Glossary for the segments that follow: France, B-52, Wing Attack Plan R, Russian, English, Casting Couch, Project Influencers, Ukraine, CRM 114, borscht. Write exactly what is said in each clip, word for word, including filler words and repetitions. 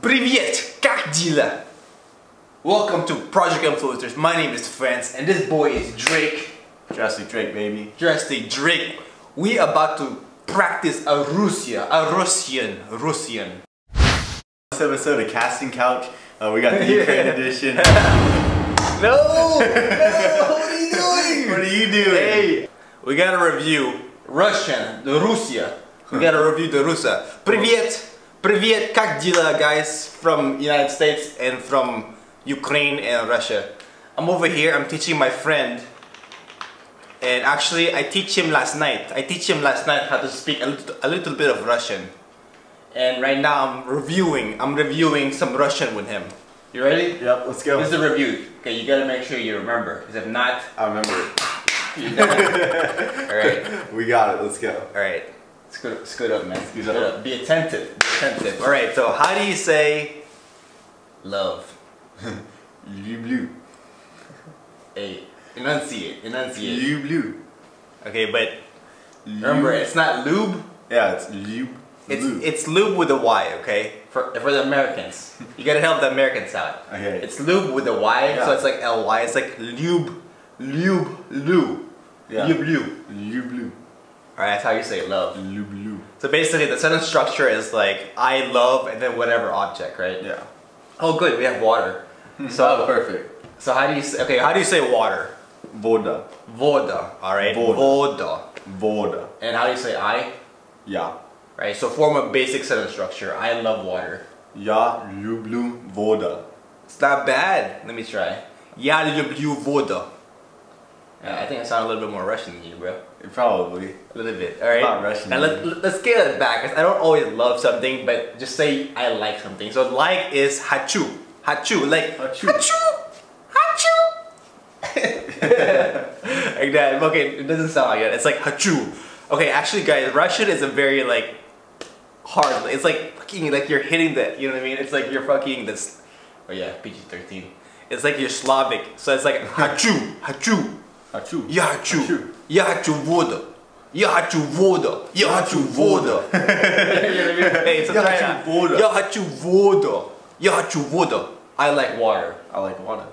Привет! Как дела? Welcome to Project Influencers. My name is France and this boy is Drake. Drastic Drake, baby. Drastic Drake. We about to practice a Russia, a Russian, Russian. This episode of Casting Couch, uh, we got the Ukraine edition. No! No! What are you doing? What are you doing? Hey! We gotta review Russian, the Russia. We gotta review the Russia. Привет! Привет, как дела, guys, from United States and from Ukraine and Russia. I'm over here, I'm teaching my friend, and actually I teach him last night. I teach him last night how to speak a little, a little bit of Russian. And right now I'm reviewing, I'm reviewing some Russian with him. You ready? Yep, let's go. This is a review. Okay, you gotta make sure you remember, because if not... I remember it. You know. Alright. We got it, let's go. Alright. Scoot, scoot up, man. Scoot up. Be attentive. Be attentive. Alright, so how do you say love? You blue. Hey, enunciate. Enunciate. You blue. Okay, but remember, it's not lube. Yeah, it's lube. It's, it's lube with a Y, okay? For, for the Americans. You gotta help the Americans out. Okay. It's lube with a Y, yeah. So it's like L Y. It's like lube, lube, lube. Yeah. Lube, lube. Lube, lube. Alright, that's how you say love. Lube, lube. So basically the sentence structure is like, I love and then whatever object, right? Yeah. Oh good, we have water. So oh, perfect. So how do you say, okay, how do you say water? Voda. Voda, alright? Voda. Voda. And how do you say I? Yeah. Right, so form a basic sentence structure. I love water. Я люблю воду. It's not bad. Let me try. Я люблю воду. Yeah, I think I sound a little bit more Russian than you, bro. Probably. A little bit, alright? Not Russian. And let, let's scale it back, because I don't always love something, but just say I like something. So like is хочу. Хочу, like хочу. Хочу! Хочу! Like that. Okay, it doesn't sound like that. It's like хочу. Okay, actually guys, Russian is a very like hard, it's like fucking like you're hitting that, you know what I mean? It's like you're fucking this, oh yeah, P G thirteen. It's like you're Slavic, so it's like хочу, хочу. Хочу. Я хочу. Я хочу воду. Я хочу воду. Я хочу воду. Hey, it's a try out. Я хочу воду. Я хочу воду. I like water. I like water.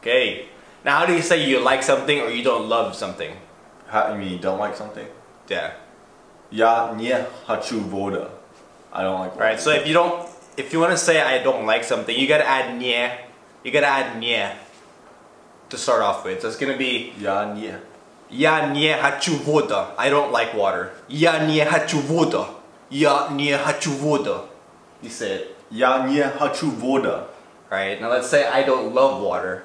Okay. Now how do you say you like something or you don't love something? How, you mean you don't like something? Yeah. Я не хочу воду. I don't like water. Alright, so if you don't, if you want to say I don't like something, you gotta add не. You gotta add не. To start off with, so it's gonna be Я не. Я не хочу воду. I don't like water. Я не хочу воду. Я не хочу воду. You say it. Я не хочу воду. Alright, now let's say I don't love water.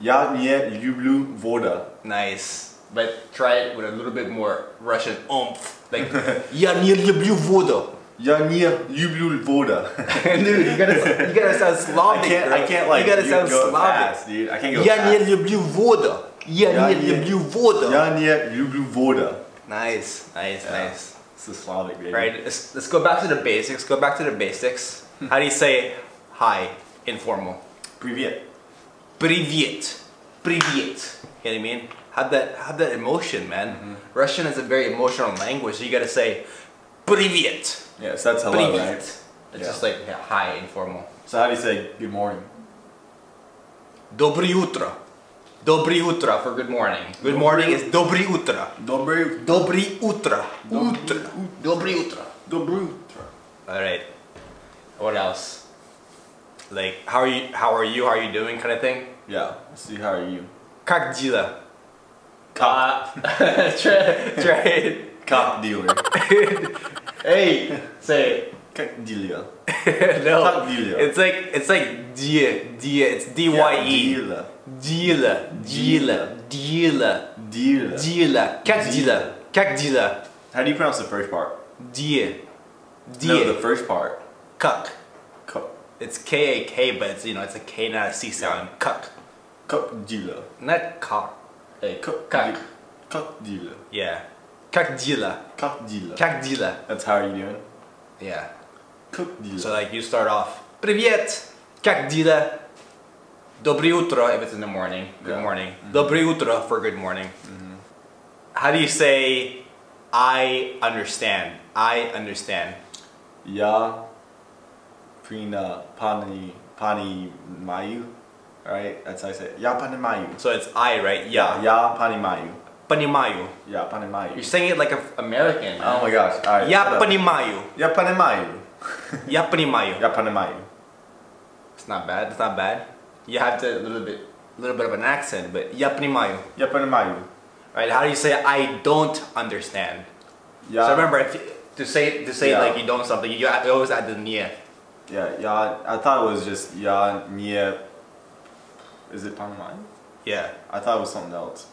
Я не люблю воду. Nice. But try it with a little bit more Russian oomph. Like, Я не люблю воду. Я не люблю воду. Dude, you gotta, you gotta sound Slavic, I can't, bro. I can't like, you gotta you sound go Slavic. Fast, dude. I can't go Я fast. Я не люблю воду. Я, Я не люблю воду. Я не люблю воду. Nice, nice, yeah. Nice. It's the Slavic, baby. Right, let's, let's go back to the basics. Go back to the basics. How do you say hi, informal? Привет. Привет. Привет. You know what I mean? Have that, have that emotion, man. Mm-hmm. Russian is a very emotional language, so you gotta say Привет. Yeah, so that's hello, Привет. Right? It's yeah. Just like yeah, hi, informal. So how do you say good morning? Доброе утро. Доброе утро for good morning. Good morning is Доброе утро. Доброе утро. Доброе утро. Доброе утро. Alright. What else? Like, how are you, how are you, how are you doing kind of thing? Yeah, let's see how are you. Как дела? Как? Try, try it. Как дела? Hey, say it. Как дела? No. Как дела? It's like it's like die, die. It's D Y E. Дела. Дела. Дела. Дела. Дела. Дела. Как дела? Как дела? How do you pronounce the first part? Die. Die. No, the first part. Как. Как. It's K A K, but it's you know it's a K not a C sound. Как. Как дела. Not как. Hey, как. Как дела. Yeah. Как дела? Как дела? Как дела? That's how are you doing? Yeah. Как дела? So like you start off. Привет. Как дела? Доброе утро if it's in the morning. Good yeah. Morning. Mm-hmm. Доброе утро for good morning. Mm-hmm. How do you say I understand? I understand. Я Prina Pani Pani Mayu. Right? That's how I say it. Ya Pani Mayu. So it's I, right? Ya. Ya Pani Mayu. Panimayu. Yeah, Panimayu. You're saying it like an American. Oh my gosh. All right. Ya Panimayu. Ya Panimayu. Ya Panimayu. Ya Panimayu. It's not bad. It's not bad. You have to a little bit, little bit of an accent, but ya Panimayu. Ya Panimayu. Right? How do you say I don't understand? Yeah. So remember if you, to say to say yeah. like you don't something, you always add the nie. Yeah. Yeah. I thought it was just ya nie. Is it Panimayu? Yeah. I thought it was something else.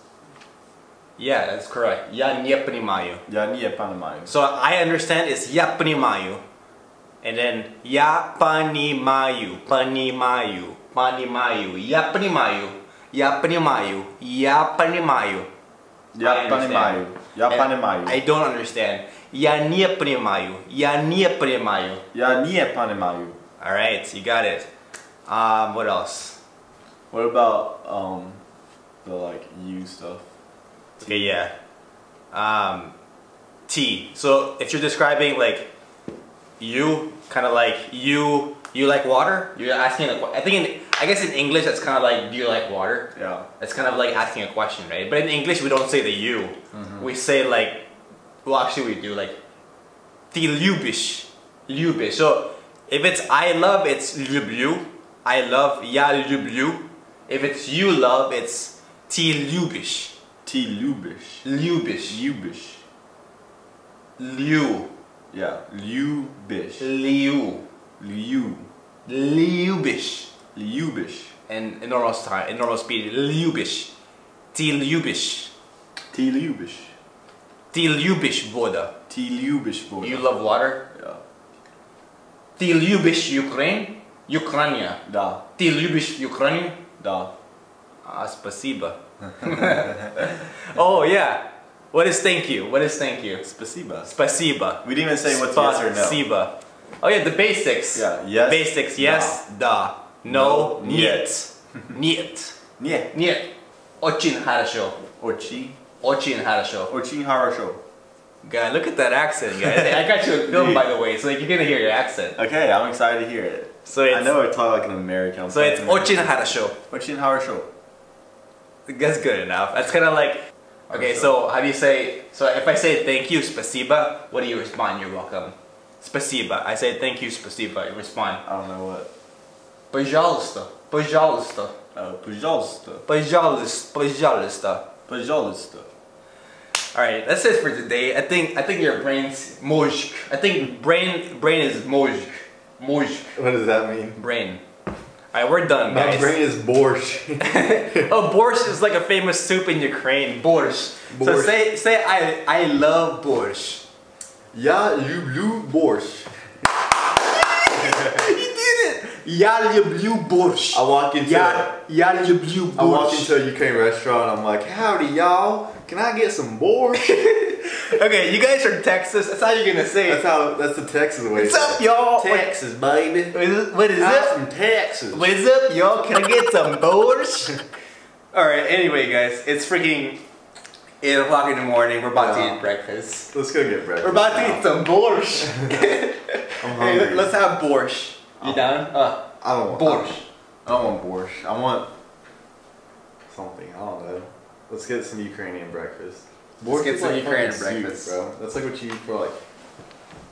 Yeah, that's correct. Ya nie panimayu. Ya nie panimayu. So I understand it's ya panimayu. And then ya panimayu. Panimayu. Panimayu. Ya panimayu. Ya panimayu. Ya panimayu. Ya panimayu. Ya panimayu. I don't understand. Ya nie panimayu. Ya nie panimayu. Ya nie panimayu. All right, you got it. Um, what else? What about um the like you stuff? Okay, yeah. Um, T. So if you're describing like you, kind of like you, you like water. You're asking like I think in I guess in English that's kind of like do you like water? Yeah. That's kind of like asking a question, right? But in English we don't say the you. Mm-hmm. We say like, well actually we do like, ti lubisz, lubisz. So if it's I love, it's lubię. I love, ja lubię. If it's you love, it's ti lubisz. T lubish. Lubish. Lubish. Liu. Yeah. Lubish. Liu. Liu. Lubish. Lubish. And in normal time, in normal speed, lubish. T lubish. T lubish. T lubish voda. T lubish voda. You love water? Yeah. T lubish Ukraine? Ukraine. Da. T lubish Ukraine? Da. Ah, spasiba. Oh yeah. What is thank you? What is thank you? Spasiba. Spasiba. We didn't even say what's yes or no. Spasiba. Oh yeah, the basics. Yeah. Yes. The basics. Yes. Da. da. No. no. Niet. Niet. Niet. Niet. Очень хорошо. Очень. Очень хорошо. Очень хорошо. God, look at that accent, guys. I got you a film, by the way, so like you're gonna hear your accent. Okay, I'm excited to hear it. So it's, I know I talk like an American. I'm so it's American. Очень хорошо. Очень хорошо. That's good enough. That's kind of like, okay, so how do you say, so if I say thank you, spasiba, what do you respond? You're welcome. Spasiba. I say thank you, spasiba. You respond. I don't know what. Пожалуйста. Пожалуйста. Oh, пожалуйста. Пожалуйста. Пожалуйста. Пожалуйста. Alright, that's it for today. I think, I think your brain's mozg. I think brain, brain is mozg. Mozg. What does that mean? Brain. Alright, we're done, guys. My brain is borscht. Oh, borscht is like a famous soup in Ukraine. Borscht. borscht. So say, say I, I love borscht. Я люблю борщ. You did it. Я люблю борщ. I walk into. Я, я люблю борщ. I walk into a Ukraine restaurant. I'm like, howdy, y'all. Can I get some borscht? Okay, you guys are Texas. That's how you're gonna say it. That's how. That's the Texas way. What's up, y'all? Texas, baby. What is up? What is I'm up? From Texas. What's up, y'all? Can I get some borscht? All right. Anyway, guys, it's freaking eight o'clock in the morning. We're about yeah. to eat breakfast. Let's go get breakfast. We're about now. to eat some borscht. I'm hungry. Hey, let's have borscht. You down? Uh, I don't want borscht. I don't want borscht. I want something. I don't know. Let's get some Ukrainian breakfast. Borscht is like Ukrainian breakfast, bro. That's like what you eat for like.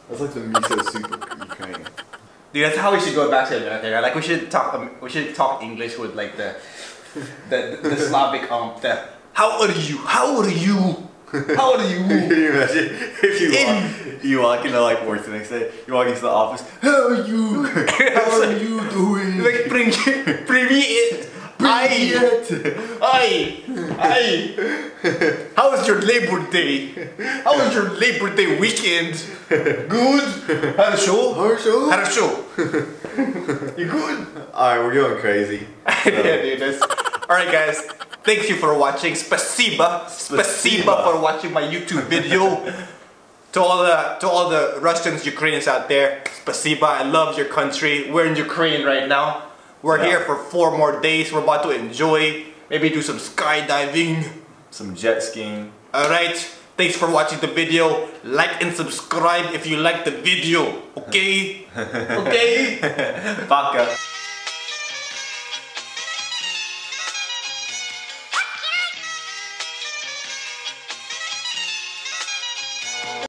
That's like the miso soup of Ukraine. Dude, that's how we should go back to America. Right? Like we should talk. Um, we should talk English with like the, the the, the Slavic um. The how are you? How are you? How are you? Can you imagine if you walk, if you walk into like work the next day? You walk into the office. How are you? How are you doing? Like bring it. Ay, ay, ay. How was your Labor Day? How was your Labor Day weekend? Good? Хорошо? Хорошо? Хорошо? You good? Alright, we're going crazy. So. Yeah, dude, that's... Alright guys, thank you for watching. Spasiba. Spasiba. Spasiba for watching my YouTube video. To all the to all the Russians, Ukrainians out there, Spasiba, I love your country. We're in Ukraine right now. We're yeah. here for four more days. We're about to enjoy. Maybe do some skydiving. Some jet skiing. Alright. Thanks for watching the video. Like and subscribe if you like the video. Okay? Okay? Baka.